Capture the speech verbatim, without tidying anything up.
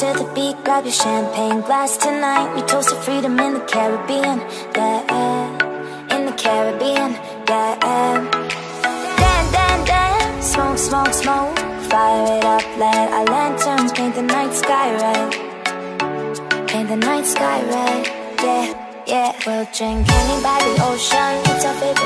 To the beat, grab your champagne glass. Tonight we toast to freedom in the Caribbean, yeah, in the Caribbean, yeah. Dan, dan, dan, smoke, smoke, smoke, fire it up, light our lanterns, paint the night sky red, paint the night sky red, yeah, yeah. We'll drink honey by the ocean, it's our favorite.